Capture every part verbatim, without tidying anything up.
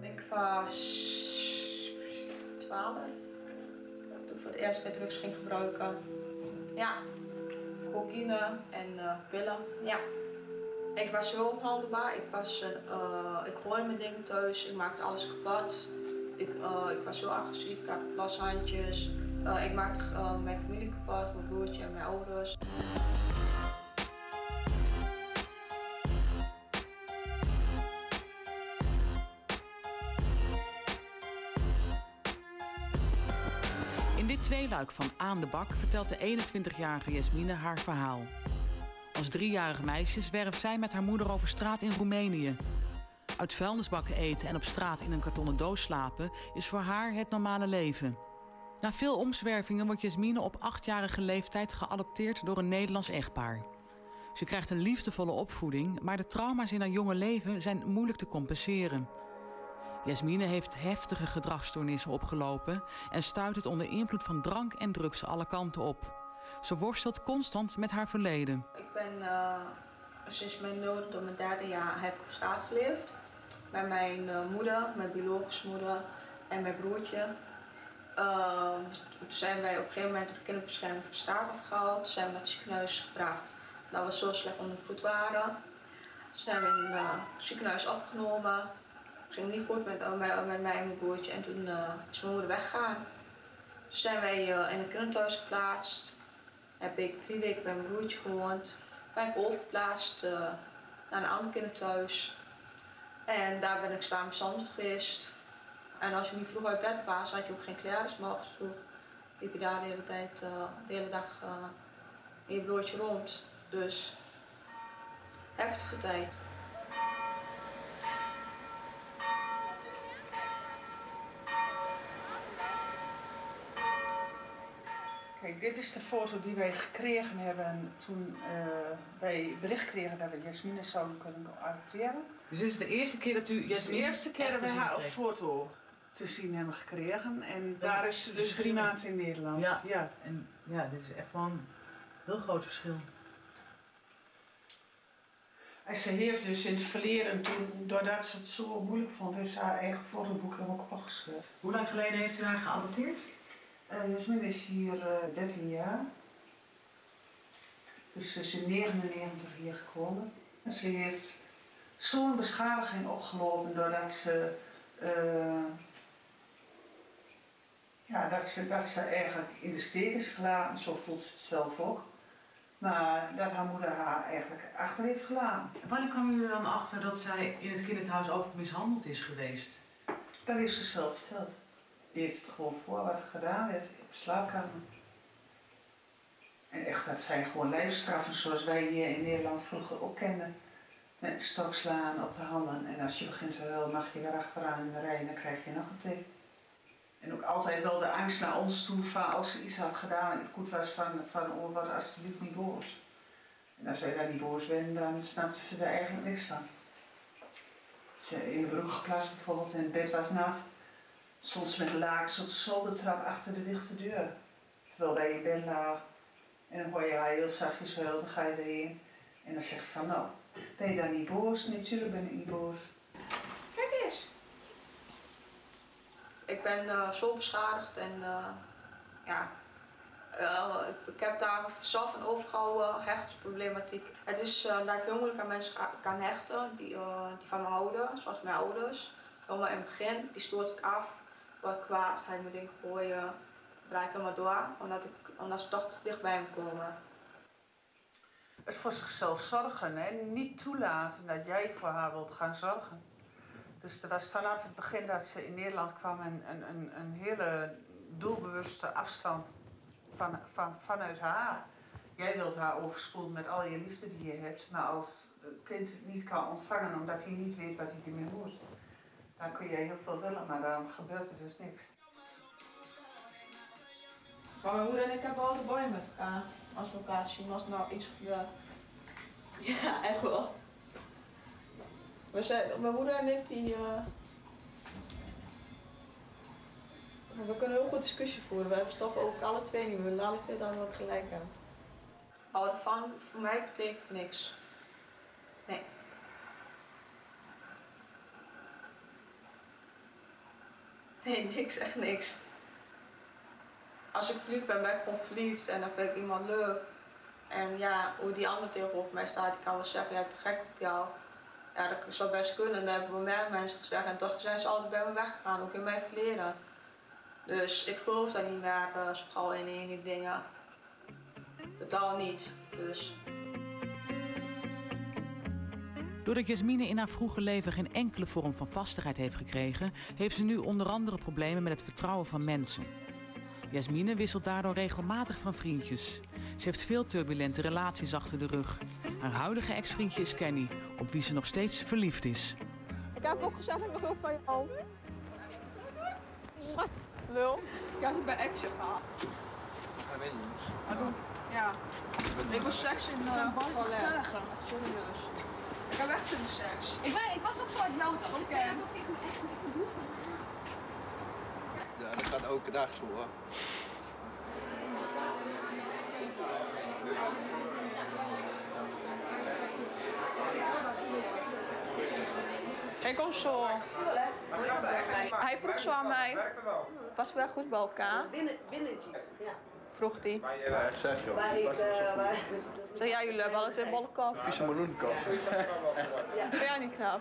Ik was twaalf. Toen ik voor het eerst drugs ging gebruiken. Ja, cocaïne en uh, pillen. Ja. Ik was zo onhandelbaar. Ik, was een, uh, ik gooide mijn ding thuis. Ik maakte alles kapot. Ik, uh, ik was zo agressief. Ik had plashandjes. Uh, ik maakte uh, mijn familie kapot, mijn broertje en mijn ouders. In dit tweeluik van Aan de Bak vertelt de eenentwintigjarige Jesmine haar verhaal. Als driejarige meisje zwerf zij met haar moeder over straat in Roemenië. Uit vuilnisbakken eten en op straat in een kartonnen doos slapen is voor haar het normale leven. Na veel omzwervingen wordt Jesmine op achtjarige leeftijd geadopteerd door een Nederlands echtpaar. Ze krijgt een liefdevolle opvoeding, maar de trauma's in haar jonge leven zijn moeilijk te compenseren. Jesmine heeft heftige gedragsstoornissen opgelopen en stuit het onder invloed van drank en drugs alle kanten op. Ze worstelt constant met haar verleden. Ik ben uh, sinds mijn nul tot mijn derde jaar heb ik op straat geleefd. Bij mijn uh, moeder, mijn biologische moeder en mijn broertje. Uh, toen zijn wij op een gegeven moment op de kinderbescherming van straat afgehaald. Zijn we naar het ziekenhuis gebracht. Dat we zo slecht onder de voet waren. Zijn we in uh, het ziekenhuis opgenomen. Het ging niet goed met, uh, met mij en mijn broertje. En toen uh, is mijn moeder weggegaan. Toen zijn wij uh, in een kinderthuis geplaatst. Heb ik drie weken bij mijn broertje gewoond. Ben ik overgeplaatst uh, naar een ander kinderthuis. En daar ben ik zwaar mishandeld geweest. En als je niet vroeg uit bed was, had je ook geen kleren morgens vroeg. Liep je daar de hele tijd, uh, de hele dag uh, in je broertje rond. Dus heftige tijd. Kijk, dit is de foto die wij gekregen hebben toen uh, wij bericht kregen dat we Jesmine zouden kunnen adopteren. Dus dit is de eerste keer dat u Jesmine... Dit is de eerste keer dat we haar op foto te zien hebben gekregen. En ja, daar is ze dus drie maanden in Nederland. Ja, ja. En ja, dit is echt wel een heel groot verschil. En ze heeft dus in het verleden, toen, doordat ze het zo moeilijk vond, heeft ze haar eigen fotoboek helemaal kapot geschreven. Hoe lang geleden heeft u haar geadopteerd? Uh, Jesmine is hier uh, dertien jaar, dus ze is in negenennegentig hier gekomen. En ze heeft zo'n beschadiging opgelopen doordat ze, uh, ja, dat ze, dat ze eigenlijk in de steek is gelaten, zo voelt ze het zelf ook. Maar dat haar moeder haar eigenlijk achter heeft gelaten. En wanneer kwam u er dan achter dat zij in het kinderthuis ook mishandeld is geweest? Dat heeft ze zelf verteld. Deed ze het gewoon voor wat gedaan werd op de slaapkamer. En echt, dat zijn gewoon lijfstraffen zoals wij hier in Nederland vroeger ook kenden. Met stokslaan op de handen. En als je begint te huilen, mag je weer achteraan in de rij en dan krijg je nog een teken. En ook altijd wel de angst naar ons toe van als ze iets had gedaan en het goed was van, van oh, wat alsjeblieft niet boos. En als wij daar niet boos werden, dan snapten ze daar eigenlijk niks van. Ze in de broek geplaatst bijvoorbeeld en het bed was nat. Soms met lakens op de zoldertrap achter de dichte deur. Terwijl wij in bed lagen. En dan hoor je haar heel zachtjes huilen, dan ga je erin. En dan zeg je van nou, ben je dan niet boos? Natuurlijk ben ik niet boos. Kijk eens. Ik ben uh, zo beschadigd en uh, ja, uh, ik, ik heb daar zelf een overgehouden hechtsproblematiek. Het is uh, dat ik heel moeilijk aan mensen kan hechten die, uh, die van me houden, zoals mijn ouders. Helemaal in het begin, die stoort ik af, word kwaad, ga ik mijn ding gooien, draai ik helemaal door, omdat, ik, omdat ze toch te dicht bij me komen. Het voor zichzelf zorgen, hè? Niet toelaten dat jij voor haar wilt gaan zorgen. Dus er was vanaf het begin dat ze in Nederland kwam een, een, een hele doelbewuste afstand van, van, vanuit haar. Jij wilt haar overspoelen met al je liefde die je hebt, maar als het kind het niet kan ontvangen omdat hij niet weet wat hij ermee moet. Dan kun je heel veel willen, maar dan gebeurt er dus niks. Maar mijn moeder en ik hebben altijd boy met elkaar. Als we elkaar zien, als er nou iets gebeurt. Ja, echt wel. We zijn, mijn moeder en ik, die... Uh... We kunnen heel goed discussie voeren. We verstoppen ook alle twee niet. We willen alle twee dan ook gelijk hebben. Houden van, voor mij betekent niks. Nee. Nee, niks, echt niks. Als ik verliefd ben, ben ik gewoon verliefd en dan vind ik iemand leuk. En ja, hoe die ander tegenover mij staat, die kan wel zeggen, ja, ik ben gek op jou. Ja, dat zou best kunnen. Dat hebben meer mensen gezegd en toch zijn ze altijd bij me weggegaan, ook in mijn verleden. Dus ik geloof daar niet meer uh, zo gauw in in die dingen. Totaal niet, dus. Doordat Jesmine in haar vroege leven geen enkele vorm van vastigheid heeft gekregen, heeft ze nu onder andere problemen met het vertrouwen van mensen. Jesmine wisselt daardoor regelmatig van vriendjes. Ze heeft veel turbulente relaties achter de rug. Haar huidige ex-vriendje is Kenny, op wie ze nog steeds verliefd is. Ik heb ook gezegd, ik ben ook van jou. Lul. Ja, ik ben ex. Hij weet niet. Ja. Ik was seks in een ballet. Serieus. Ik heb echt zin in seks. Ik was ook zo uit jou toch? Oké. Ja, dat gaat elke dag zo, hoor. Ik kom zo. Hij vroeg zo aan mij, was wel goed bij elkaar? Vroeg hij. Ja, ik zeg joh. Zeg, ja, jullie hebben alle twee bolle kop. Vieze meloenkop. Ben jij niet knap?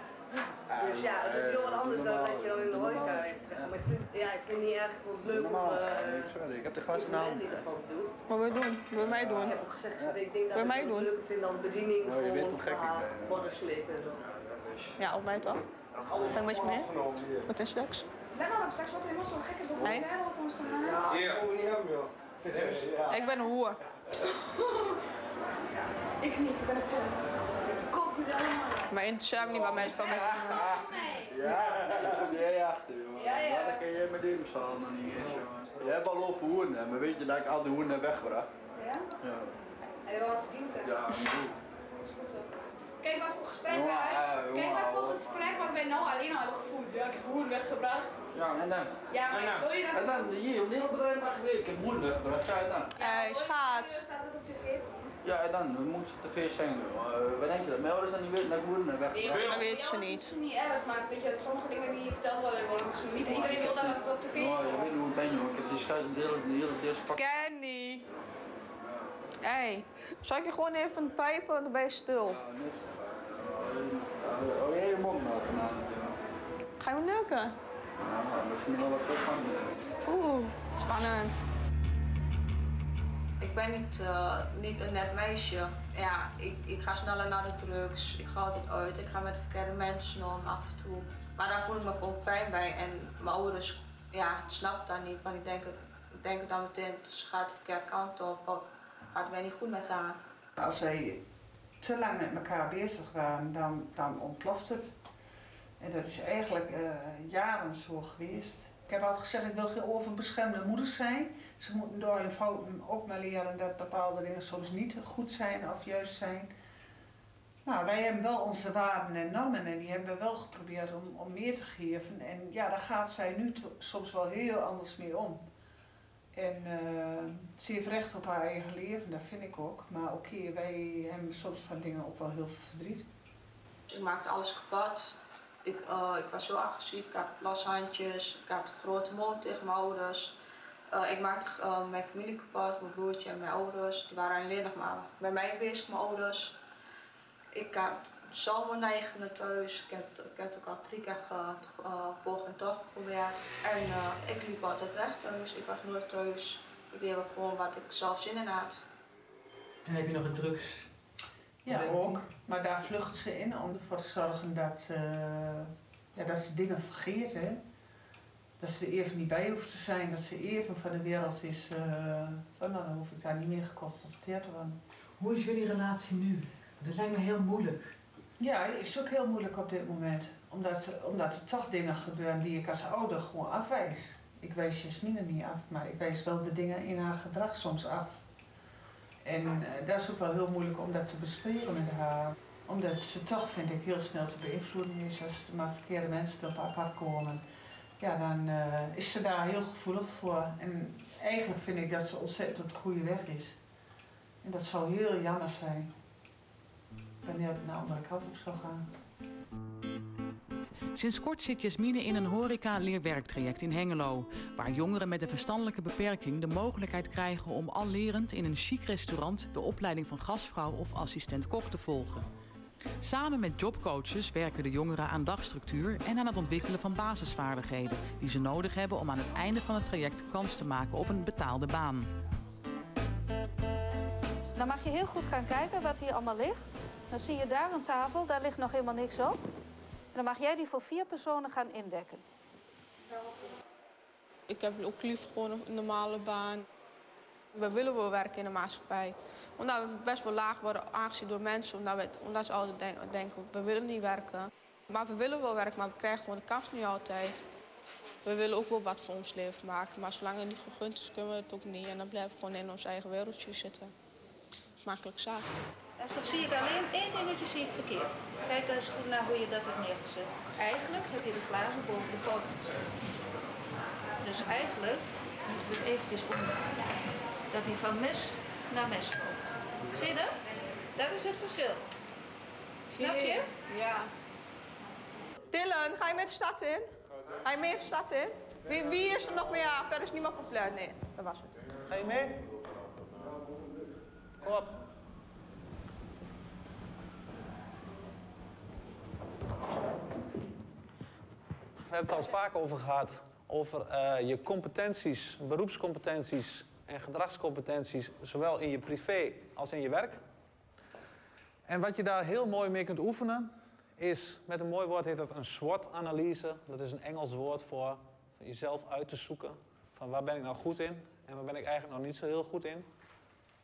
Dus ja, dat is heel wat anders dan dat je in de horeca heeft terecht. Maar ik vind, ja, ik vind het niet erg, ik vond het leuk om... Sorry, ik heb de glas vanavond. Maar we doen, we mij doen. Ik heb ook gezegd, ik denk dat ik het leuker vind dan bediening voor moddersleep en zo. Ja, op mij toch? Ga ik met je mee? Wat is seks? Let maar op seks, wat er helemaal zo'n gekke documentaire op ons gedaan. Ja, ik wil niet hebben joh. Ik ben een hoer. Ik niet, ik ben een pomp. Ik koop je dan maar. Maar interesseer me niet waar mensen van mij doen. Ja, dat komt jij achter joh. Ja, dat kan jij met die bestaan nog niet eens joh. Jij hebt al lopen hoeren, maar weet je dat ik al de hoeren heb weggebracht? Ja? Ja. Heb je wel wat verdiend hè? Ja, goed. Kijk wat voor gesprek wij, kijk wat voor gesprek wat wij nou alleen al hebben gevoerd. Ja, ik heb hoeren weggebracht. Ja, en dan? Ja, maar wil je dat? En dan, hier, op dit bedrijf mag ik heb hoeren weggebracht, ga je dan? Hé, schaat. Staat het op tv komt? Ja, en dan, we moeten tv zijn. Wat denk je dat? Mijn ouders dan niet weten dat ik hoeren heb weggebracht. Dat weten ze niet. Dat is niet erg, maar weet je, dat sommige dingen die je verteld worden, worden misschien niet. Iedereen wil dat het op tv komt. Ja, je weet hoe ik ben joh, ik heb die schaat de hele deze pak. Kenny! Hé, hey, zal ik je gewoon even pijpen en dan ben je stil? Ja, niks. Oh, jij je mond nou vanavond, ja. Ga je me neuken? Ja, misschien wel wat spannend. Oeh, spannend. Ik ben niet, uh, niet een net meisje. Ja, ik, ik ga sneller naar de drugs, ik ga altijd uit, ik ga met de verkeerde mensen om af en toe. Maar daar voel ik me gewoon fijn bij en mijn ouders, ja, snapt dat niet. Want ik denk, ik denk dan meteen, ze gaat de verkeerde kant op. Gaat mij niet goed met haar. Als zij te lang met elkaar bezig waren, dan, dan ontploft het. En dat is eigenlijk uh, jaren zo geweest. Ik heb altijd gezegd, ik wil geen overbeschermde moeders zijn. Ze moeten door hun fouten ook maar leren dat bepaalde dingen soms niet goed zijn of juist zijn. Nou, wij hebben wel onze waarden en normen en die hebben we wel geprobeerd om, om mee te geven. En ja, daar gaat zij nu soms wel heel anders mee om. En uh, ze heeft recht op haar eigen leven, dat vind ik ook. Maar oké, okay, wij hebben soms van dingen ook wel heel veel verdriet. Ik maakte alles kapot. Ik, uh, ik was heel agressief, ik had plashandjes, ik had grote mond tegen mijn ouders. Uh, ik maakte uh, mijn familie kapot, mijn broertje en mijn ouders. Die waren alleen nog maar bij mij bezig, mijn ouders. Ik had zelfmoordneigingen thuis. Ik heb, ik heb ook al drie keer poog en tocht geprobeerd. En uh, ik liep altijd weg thuis. Ik was nooit thuis. Ik deed gewoon wat ik zelf zin in had. En heb je nog een drugs? Ja, ook. Maar daar vlucht ze in om ervoor te zorgen dat, uh, ja, dat ze dingen vergeet. Hè? Dat ze er even niet bij hoeft te zijn. Dat ze even van de wereld is. Uh, van, nou, dan hoef ik daar niet meer geconfronteerd te worden. Hoe is jullie relatie nu? Dat lijkt me heel moeilijk. Ja, het is ook heel moeilijk op dit moment. Omdat, ze, omdat er toch dingen gebeuren die ik als ouder gewoon afwijs. Ik wijs Jesmine niet af, maar ik wijs wel de dingen in haar gedrag soms af. En uh, dat is ook wel heel moeilijk om dat te bespreken met haar. Omdat ze toch, vind ik, heel snel te beïnvloeden is als er maar verkeerde mensen op haar pad komen. Ja, dan uh, is ze daar heel gevoelig voor. En eigenlijk vind ik dat ze ontzettend op de goede weg is. En dat zou heel jammer zijn. Wanneer het naar de andere kant op zou gaan. Sinds kort zit Jesmine in een horeca-leerwerktraject in Hengelo, waar jongeren met een verstandelijke beperking de mogelijkheid krijgen om allerend in een chic restaurant de opleiding van gastvrouw of assistent-kok te volgen. Samen met jobcoaches werken de jongeren aan dagstructuur en aan het ontwikkelen van basisvaardigheden die ze nodig hebben om aan het einde van het traject kans te maken op een betaalde baan. Dan mag je heel goed gaan kijken wat hier allemaal ligt. Dan zie je daar een tafel, daar ligt nog helemaal niks op. En dan mag jij die voor vier personen gaan indekken. Ik heb ook liefst gewoon een normale baan. We willen wel werken in de maatschappij. Omdat we best wel laag worden aangezien door mensen. Omdat, we, omdat ze altijd denken, denken, we willen niet werken. Maar we willen wel werken, maar we krijgen gewoon de kans niet altijd. We willen ook wel wat voor ons leven maken. Maar zolang het niet gegund is, kunnen we het ook niet. En dan blijven we gewoon in ons eigen wereldje zitten. Dat is makkelijk zaak. Dus dan zie ik alleen één dingetje zie ik verkeerd. Kijk eens goed naar hoe je dat hebt neergezet. Eigenlijk heb je de glazen boven de vork gezet. Dus eigenlijk moeten we het eventjes omdraaien. Dat hij van mes naar mes valt. Zie je dat? Dat is het verschil. Snap je? Ja. Dylan, ga je met de stad in? Ga je mee de stad in? Wie, wie is er nog meer af? Er is niemand van plan. Nee, dat was het. Ga je mee? Kom op. We hebben het al vaak over gehad. Over uh, je competenties, beroepscompetenties en gedragscompetenties, zowel in je privé als in je werk. En wat je daar heel mooi mee kunt oefenen, is, met een mooi woord heet dat een SWOT-analyse. Dat is een Engels woord voor, voor jezelf uit te zoeken. Van waar ben ik nou goed in en waar ben ik eigenlijk nog niet zo heel goed in.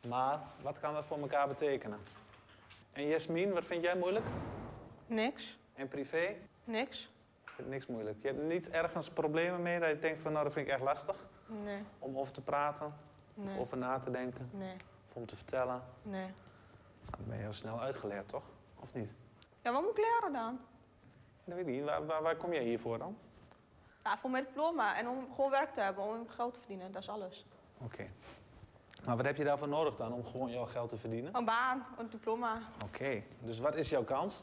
Maar wat kan dat voor elkaar betekenen? En Jesmine, wat vind jij moeilijk? Niks. En privé? Niks. Ik vind niks moeilijk. Je hebt niet ergens problemen mee dat je denkt van nou, dat vind ik echt lastig. Nee. Om over te praten, nee. Of over na te denken, nee. Of om te vertellen. Nee. Nou, dan ben je heel snel uitgeleerd, toch? Of niet? Ja, wat moet ik leren dan? Ja, dat weet ik niet. Waar, waar, waar kom jij hiervoor dan? Ja, voor mijn diploma en om gewoon werk te hebben, om geld te verdienen, dat is alles. Oké. Okay. Maar wat heb je daarvoor nodig dan, om gewoon jouw geld te verdienen? Een baan, een diploma. Oké. Okay. Dus wat is jouw kans?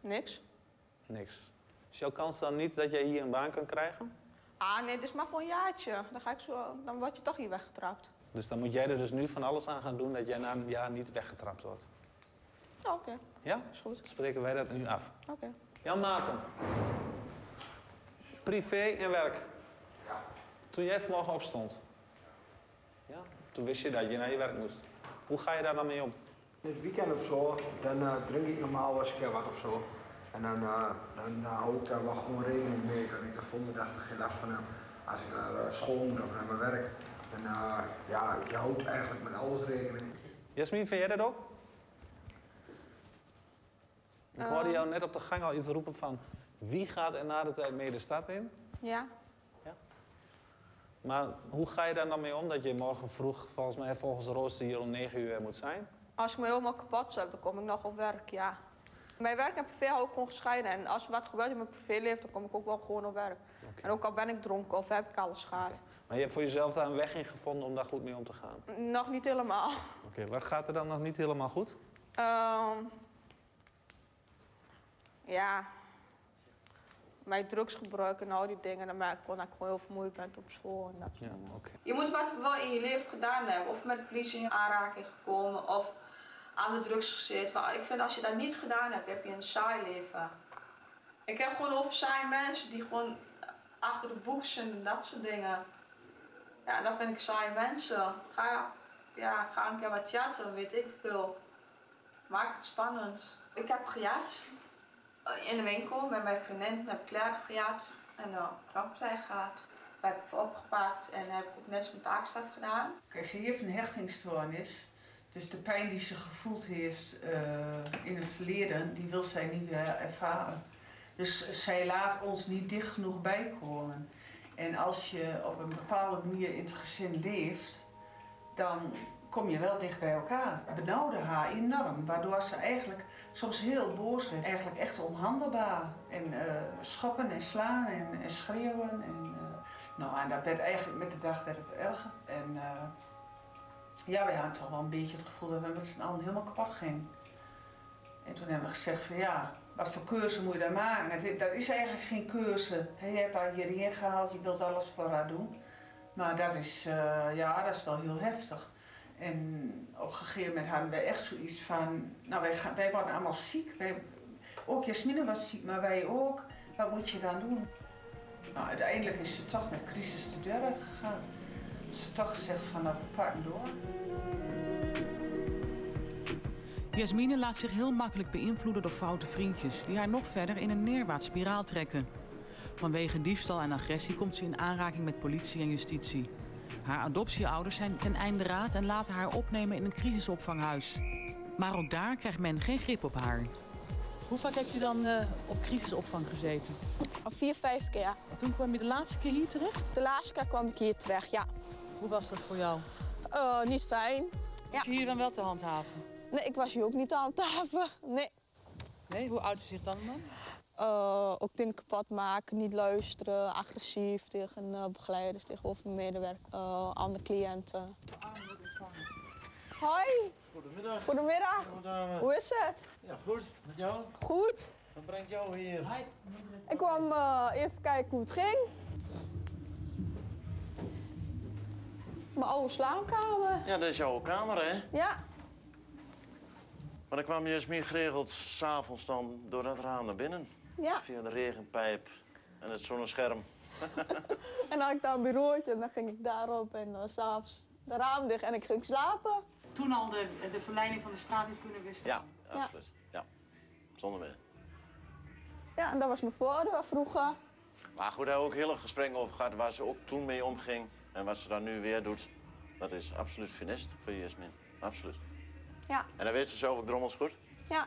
Niks. Niks. Is jouw kans dan niet dat jij hier een baan kan krijgen? Ah, nee, dus maar voor een jaartje. Dan, ga ik zo, dan word je toch hier weggetrapt. Dus dan moet jij er dus nu van alles aan gaan doen dat jij na een jaar niet weggetrapt wordt? Oh, oké. Okay. Ja? Is goed. Dan spreken wij dat nu af. Oké. Okay. Jan Maarten. Privé en werk. Ja. Toen jij vanmorgen opstond. Ja? Toen wist je dat je naar je werk moest. Hoe ga je daar dan mee om? In het weekend of zo, dan uh, drink ik normaal wel eens een keer wat of zo. En dan, uh, dan uh, hou ik daar wel gewoon rekening mee. Ik had niet de volgende dag geen last van hem. Als ik naar uh, school moet of naar mijn werk. En uh, ja, je houdt eigenlijk met alles rekening. Jesmine, vind jij dat ook? Ik uh... hoorde jou net op de gang al iets roepen van wie gaat er na de tijd mee de stad in? Ja. Ja. Maar hoe ga je daar dan mee om dat je morgen vroeg, volgens mij volgens de rooster, hier om negen uur moet zijn? Als ik me helemaal kapot heb, dan kom ik nog op werk, ja. Mijn werk en privé hou ik gewoon gescheiden. En als er wat gebeurt in mijn privéleven, dan kom ik ook wel gewoon op werk. Okay. En ook al ben ik dronken of heb ik alles gehad. Okay. Maar je hebt voor jezelf daar een weg in gevonden om daar goed mee om te gaan? Nog niet helemaal. Oké, okay. Wat gaat er dan nog niet helemaal goed? Um, ja. Mijn drugsgebruik en al die dingen, dan merk ik gewoon dat ik gewoon heel vermoeid ben op school. En dat ja, okay. Je moet wat wel in je leven gedaan hebben. Of met de politie in aanraking gekomen. Of aan de drugs gezet. Maar ik vind als je dat niet gedaan hebt, heb je een saai leven. Ik heb gewoon over saai mensen die gewoon achter de boeken zitten en dat soort dingen. Ja, dat vind ik saai mensen. Ga, ja, ga een keer wat jatten, weet ik veel. Maak het spannend. Ik heb gejat in de winkel met mijn vriendin. Heb ik Claire gejat en dan knapperij gehad. Daar heb ik voor opgepakt en heb ik ook net mijn taakstraf gedaan. Kijk, ze heeft een hechtingstoornis. Dus de pijn die ze gevoeld heeft uh, in het verleden, die wil zij niet uh, ervaren. Dus zij laat ons niet dicht genoeg bijkomen. En als je op een bepaalde manier in het gezin leeft, dan kom je wel dicht bij elkaar. Het benauwde haar enorm, waardoor ze eigenlijk soms heel boos werd. Eigenlijk echt onhandelbaar. En uh, schoppen en slaan en, en schreeuwen. En, uh, nou, en dat werd eigenlijk met de dag werd het erger. En, uh, ja, we hadden toch wel een beetje het gevoel dat we met z'n allen helemaal kapot gingen. En toen hebben we gezegd van ja, Wat voor cursus moet je daar maken? Dat is eigenlijk geen cursus. Je hebt haar hierheen gehaald, je wilt alles voor haar doen. Maar dat is, uh, ja, dat is wel heel heftig. En op een gegeven moment hadden wij echt zoiets van, nou wij, gaan, wij waren allemaal ziek. Wij, ook Jesmine was ziek, maar wij ook. Wat moet je dan doen? Nou, uiteindelijk is ze toch met crisis te deur gegaan. Ze heeft toch gezegd van, nou, we pakken door. Jesmine laat zich heel makkelijk beïnvloeden door foute vriendjes die haar nog verder in een neerwaarts spiraal trekken. Vanwege diefstal en agressie komt ze in aanraking met politie en justitie. Haar adoptieouders zijn ten einde raad en laten haar opnemen in een crisisopvanghuis. Maar ook daar krijgt men geen grip op haar. Hoe vaak heeft u dan uh, op crisisopvang gezeten? Al vier, vijf keer. Toen kwam je de laatste keer hier terecht? De laatste keer kwam ik hier terecht, ja. Hoe was dat voor jou? Uh, niet fijn. Ja. Is je hier dan wel te handhaven? Nee, ik was hier ook niet aan tafel. Nee. Nee, hoe oud is zich dan man? Uh, ook dingen kapot maken, niet luisteren, agressief tegen uh, begeleiders, tegenover medewerkers, uh, andere cliënten. Hoi. Goedemiddag. Goedemiddag. Goedemiddag. Hoe is het? Ja, goed. Met jou? Goed. Wat brengt jou hier? Hi. Ik kwam uh, even kijken hoe het ging. Mijn oude slaapkamer. Ja, dat is jouw kamer, hè? Ja. Maar dan kwam Jesmine geregeld s'avonds dan door dat raam naar binnen. Ja. Via de regenpijp en het zonnescherm. En dan had ik daar een bureautje en dan ging ik daarop en dan s'avonds de raam dicht en ik ging slapen. Toen al de, de verleiding van de straat niet kunnen weerstaan. Ja, absoluut. Ja. Ja. Zonder meer. Ja, en dat was mijn voordeel vroeger. Maar goed, daar hebben we ook heel erg gesprek over gehad waar ze ook toen mee omging. En wat ze daar nu weer doet, dat is absoluut funest voor Jesmine. Absoluut. Ja. En dan wist je zelf ook drommels goed? Ja.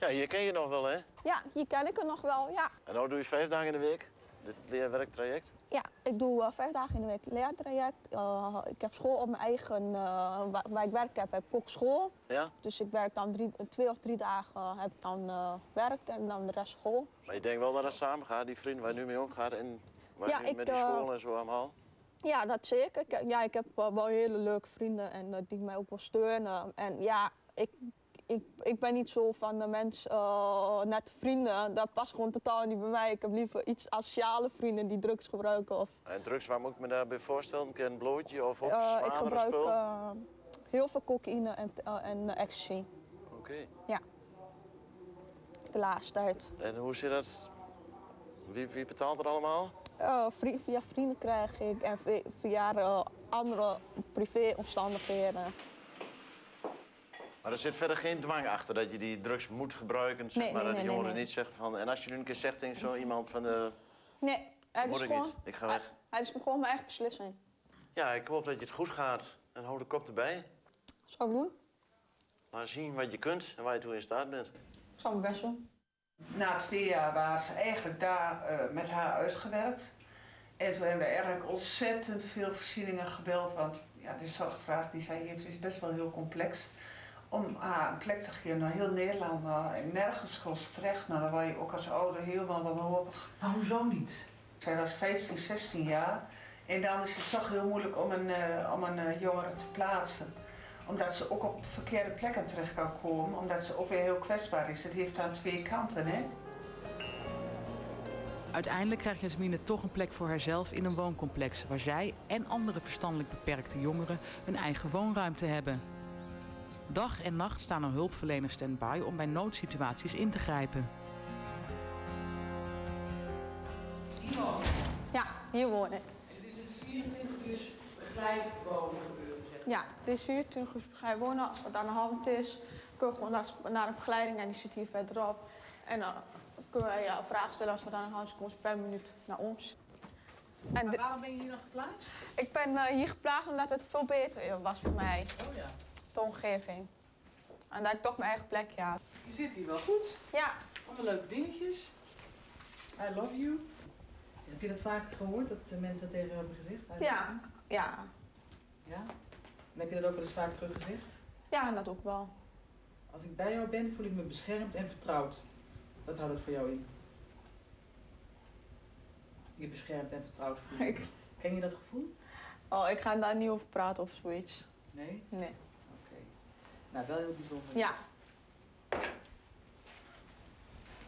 Ja, hier ken je nog wel, hè? Ja, hier ken ik het nog wel, ja. En nou doe je vijf dagen in de week, dit leerwerktraject? Ja, ik doe uh, vijf dagen in de week leertraject. Uh, ik heb school op mijn eigen, uh, waar, waar ik werk heb, heb ik ook school. Ja? Dus ik werk dan drie, twee of drie dagen heb ik dan uh, werk en dan de rest school. Maar je denkt wel dat dat samen gaat, die vriend waar je nu mee omgaat en waar ja, je ik, met die school en zo allemaal? Ja, dat zeker. Ik, ja, ik heb uh, wel hele leuke vrienden en, uh, die mij ook wel steunen. En ja, ik, ik, ik ben niet zo van de mens uh, net vrienden. Dat past gewoon totaal niet bij mij. Ik heb liever iets asociale vrienden die drugs gebruiken. Of... En drugs, waar moet ik me daarbij voorstellen? Een blootje of ook uh, ik gebruik uh, heel veel cocaïne en, uh, en ecstasy. Oké. Okay. Ja. De laatste tijd. En hoe zit dat? Wie, wie betaalt er allemaal? Uh, vri via vrienden krijg ik en via uh, andere privéomstandigheden. Maar er zit verder geen dwang achter dat je die drugs moet gebruiken, zeg nee, maar nee, dat nee, die jongeren nee, niet nee. zeggen van... En als je nu een keer zegt tegen zo iemand van... Uh, nee, het is, ik gewoon, niet. Ik ga weg. Het is gewoon mijn eigen beslissing. Ja, ik hoop dat je het goed gaat en hou de kop erbij. Dat zal ik doen. Laat zien wat je kunt en waar je toe in staat bent. Ik zal mijn best doen. Na twee jaar waren ze eigenlijk daar uh, met haar uitgewerkt. En toen hebben we eigenlijk ontzettend veel voorzieningen gebeld. Want ja, de zorgvraag die zij heeft is best wel heel complex. Om haar een plek te geven naar heel Nederland, uh, nergens kon ze terecht. Nou, dan was je ook als ouder helemaal wanhopig. Maar hoezo niet? Zij was vijftien, zestien jaar. En dan is het toch heel moeilijk om een, uh, om een uh, jongere te plaatsen. Omdat ze ook op verkeerde plekken terecht kan komen, omdat ze ook weer heel kwetsbaar is. Het heeft aan twee kanten, hè. Uiteindelijk krijgt Jesmine toch een plek voor haarzelf in een wooncomplex... waar zij en andere verstandelijk beperkte jongeren hun eigen woonruimte hebben. Dag en nacht staan er hulpverleners standby om bij noodsituaties in te grijpen. Hier wonen? Ja, hier wonen. Dit is een vierentwintig uur begeleidwonen. Ja, dit is hier. Toen ga je wonen. Als wat aan de hand is, kun je gewoon naar, naar een begeleiding en die zit hier verderop. En dan uh, kun je ja, vragen stellen als wat aan de hand is, komt per minuut naar ons. En maar waarom ben je hier dan geplaatst? Ik ben uh, hier geplaatst omdat het veel beter was voor mij. Oh ja. De omgeving. En dat ik toch mijn eigen plekje had. Je zit hier wel goed. Ja. Allemaal leuke dingetjes. I love you. Heb je dat vaak gehoord, dat de mensen dat tegen je hebben gezegd? Ja. Ja. Ja? En heb je dat ook wel eens vaak teruggezegd? Ja, dat ook wel. Als ik bij jou ben, voel ik me beschermd en vertrouwd. Wat houdt het voor jou in? Je beschermd en vertrouwd voelen. Ik... Ken je dat gevoel? Oh, ik ga daar niet over praten of zoiets. Nee? Nee. Oké. Okay. Nou, wel heel bijzonder. Ja.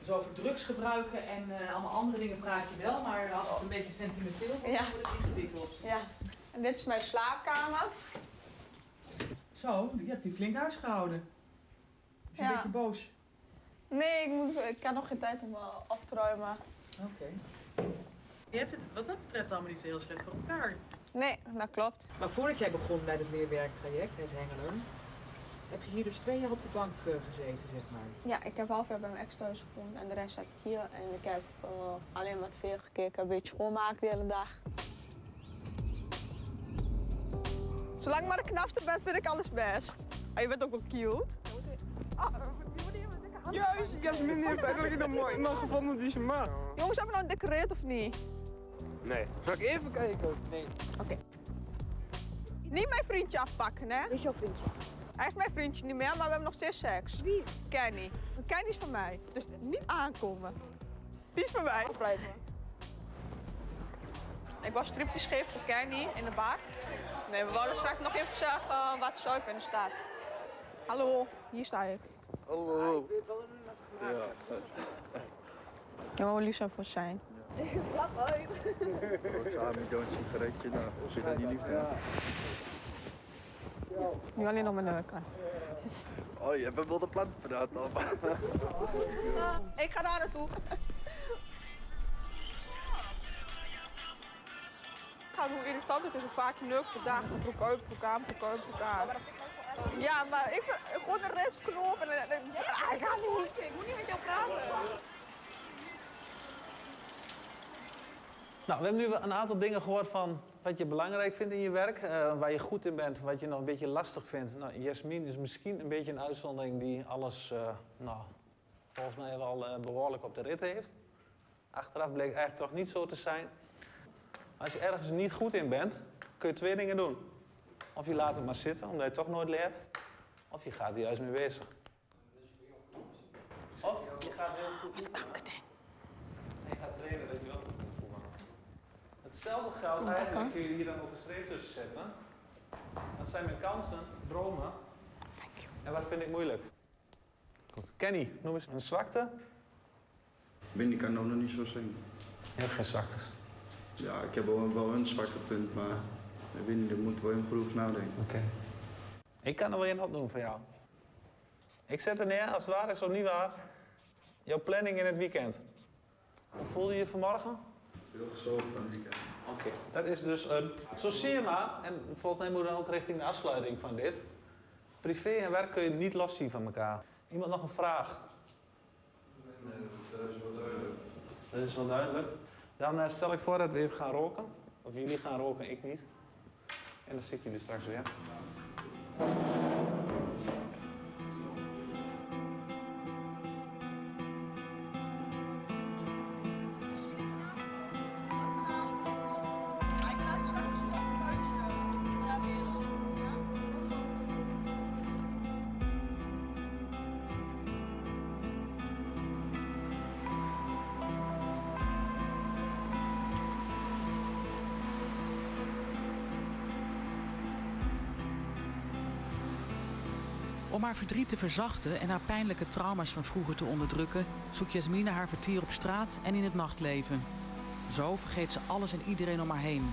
Dus over drugs gebruiken en uh, allemaal andere dingen praat je wel, maar altijd een beetje sentimenteel. Ja. Wordt het ingewikkeld. Ja. En dit is mijn slaapkamer. Zo, je hebt die flink huisgehouden. Is je ja. een beetje boos? Nee, ik, moet, ik heb nog geen tijd om uh, af te ruimen. Oké. Okay. Je hebt het wat dat betreft allemaal niet zo heel slecht voor elkaar. Nee, dat klopt. Maar voordat jij begon bij het leerwerktraject, het Hengelo, heb je hier dus twee jaar op de bank uh, gezeten, zeg maar? Ja, ik heb half jaar bij mijn ex thuis gewoond en de rest heb ik hier. En ik heb uh, alleen wat veel gekeken, een beetje schoonmaken de hele dag. Zolang ik maar de knapste ben, vind ik alles best. Oh, je bent ook wel cute. Oh, juist, Jesmine heeft eigenlijk een mooi iemand gevonden die ze maakt. Jongens, hebben we nou decoreerd of niet? Nee. Zal ik even kijken? Nee. Oké. Okay. Niet mijn vriendje afpakken, hè? Wie is jouw vriendje? Hij is mijn vriendje niet meer, maar we hebben nog steeds seks. Wie? Kenny. Kenny is van mij, dus niet aankomen. Die is van mij. Ik was stripjes geven voor Kenny in de bar. Nee, we wouden straks nog even zeggen wat zuipen in de staat. Hallo, hier sta ik. Hallo. Ik weet wel een ja. Ja, maar lief zou voor zijn. Blap uit. Ik ga met een sigaretje, nou, zit er niet liefde in. Nu alleen nog mijn neuken. Oh, je hebt wel de plant praat al. Ik ga daar naartoe. Hoe irritant het is, hoe vaak je neukt vandaag. Verkoop, verkoop, verkoop, verkoop. Ja, maar ik gewoon de rest knop en dan denk ik, ja, ik ga niet. Ik moet niet met jou praten. Nou, we hebben nu een aantal dingen gehoord van wat je belangrijk vindt in je werk, uh, waar je goed in bent, wat je nog een beetje lastig vindt. Nou, Jesmine is misschien een beetje een uitzondering die alles, uh, nou, volgens mij wel uh, behoorlijk op de rit heeft. Achteraf bleek eigenlijk toch niet zo te zijn. Als je ergens niet goed in bent, kun je twee dingen doen. Of je laat het maar zitten, omdat je het toch nooit leert. Of je gaat er juist mee bezig. Of je gaat heel goed voelen. Wat kankerding. En je gaat trainen dat je wel goed kunt voelen. Hetzelfde geldt eigenlijk, kun je hier dan ook een streep tussen zetten. Dat zijn mijn kansen, dromen. Thank you. En wat vind ik moeilijk? Goed, Kenny, noem eens een zwakte. Ben ik kan nou nog niet zo zingen. Je hebt geen zwaktes. Ja, ik heb wel een zwakke punt, maar ik weet niet, daar moeten we heel goed over nadenken. Oké. Okay. Ik kan er wel een opdoen van jou. Ik zet er neer, als het waar is of niet waar, jouw planning in het weekend. Hoe voelde je je vanmorgen? Heel gezellig van het weekend. Oké, okay. Dat is dus een... Zo zie je maar, en volgens mij moeten we dan ook richting de afsluiting van dit. Privé en werk kun je niet los zien van elkaar. Iemand nog een vraag? Nee, dat is wel duidelijk. Dat is wel duidelijk. Dan stel ik voor dat we even gaan roken. Of jullie gaan roken, ik niet. En dan zie ik jullie straks weer. Om haar verdriet te verzachten en haar pijnlijke trauma's van vroeger te onderdrukken, zoekt Jesmine haar vertier op straat en in het nachtleven. Zo vergeet ze alles en iedereen om haar heen.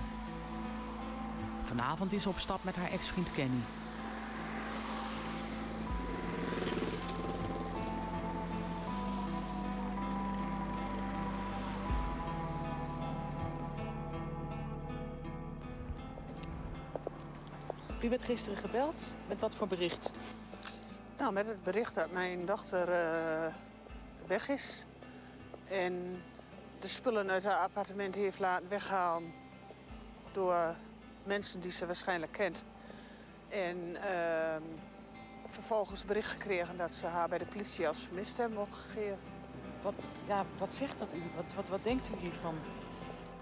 Vanavond is ze op stap met haar ex-vriend Kenny. U werd gisteren gebeld? Met wat voor bericht? Nou, met het bericht dat mijn dochter uh, weg is en de spullen uit haar appartement heeft laten weghalen door mensen die ze waarschijnlijk kent. En uh, vervolgens bericht gekregen dat ze haar bij de politie als vermist hebben opgegeven. Wat, ja, wat zegt dat u? Wat, wat, wat denkt u hiervan?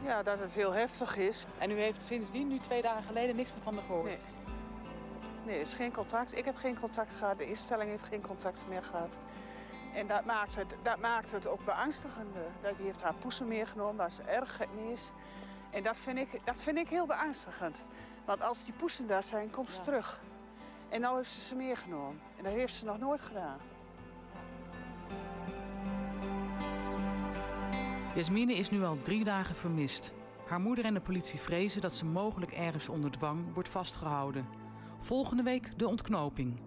Ja, dat het heel heftig is. En u heeft sindsdien, nu twee dagen geleden, niks meer van haar gehoord? Nee. Nee, er is geen contact. Ik heb geen contact gehad. De instelling heeft geen contact meer gehad. En dat maakt het, dat maakt het ook beangstigender. Die heeft haar poezen meegenomen, waar ze erg gek mee is. En dat vind, ik, dat vind ik heel beangstigend. Want als die poezen daar zijn, komt ze ja. terug. En nou heeft ze ze meegenomen. En dat heeft ze nog nooit gedaan. Jesmine is nu al drie dagen vermist. Haar moeder en de politie vrezen dat ze mogelijk ergens onder dwang wordt vastgehouden. Volgende week de ontknoping.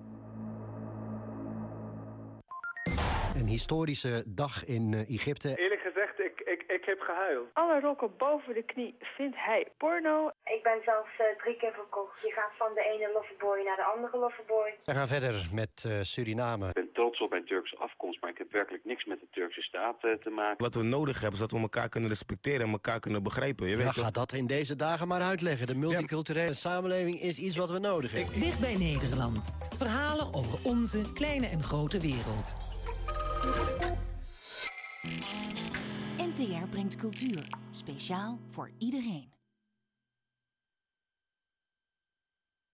Een historische dag in Egypte. Eerlijk gezegd, ik, ik, ik heb gehuild. Alle rokken boven de knie vindt hij porno. Ik ben zelfs uh, drie keer verkocht. Je gaat van de ene loverboy naar de andere loverboy. We gaan verder met uh, Suriname. Ik ben trots op mijn Turkse afkomst, maar ik heb werkelijk niks met de Turkse staat uh, te maken. Wat we nodig hebben, is dat we elkaar kunnen respecteren en elkaar kunnen begrijpen. Je weet ja, ga dat in deze dagen maar uitleggen. De multiculturele ja. samenleving is iets wat we nodig hebben. Dicht bij Nederland. Verhalen over onze kleine en grote wereld. N T R brengt cultuur, speciaal voor iedereen.